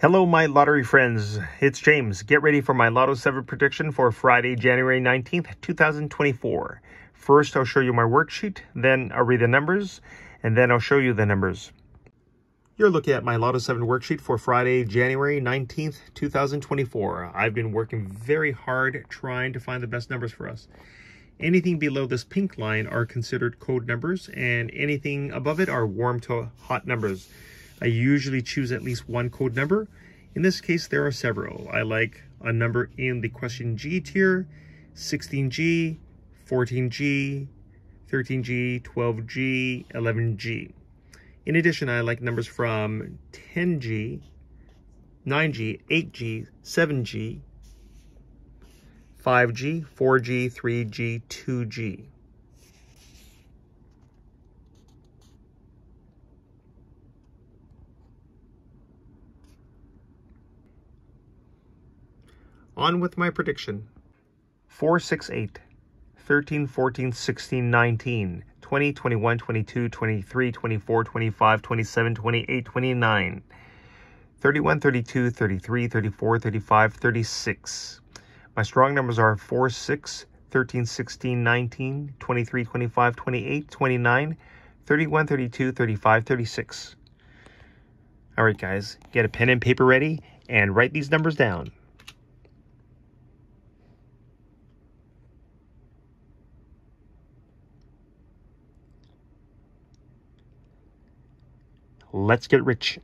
Hello, my lottery friends. It's James. Get ready for my Lotto 7 prediction for Friday, January 19th, 2024. First, I'll show you my worksheet, then I'll read the numbers, and then I'll show you the numbers. You're looking at my Lotto 7 worksheet for Friday, January 19th, 2024. I've been working very hard trying to find the best numbers for us. Anything below this pink line are considered code numbers, and anything above it are warm to hot numbers. I usually choose at least one code number. In this case, there are several. I like a number in the question G tier, 16G, 14G, 13G, 12G, 11G. In addition, I like numbers from 10G, 9G, 8G, 7G, 5G, 4G, 3G, 2G. On with my prediction. 4, 6, 8, 13, 14, 16, 19, 20, 21, 22, 23, 24, 25, 27, 28, 29, 31, 32, 33, 34, 35, 36. My strong numbers are 4, 6, 13, 16, 19, 23, 25, 28, 29, 31, 32, 35, 36. All right, guys, get a pen and paper ready and write these numbers down. Let's get rich.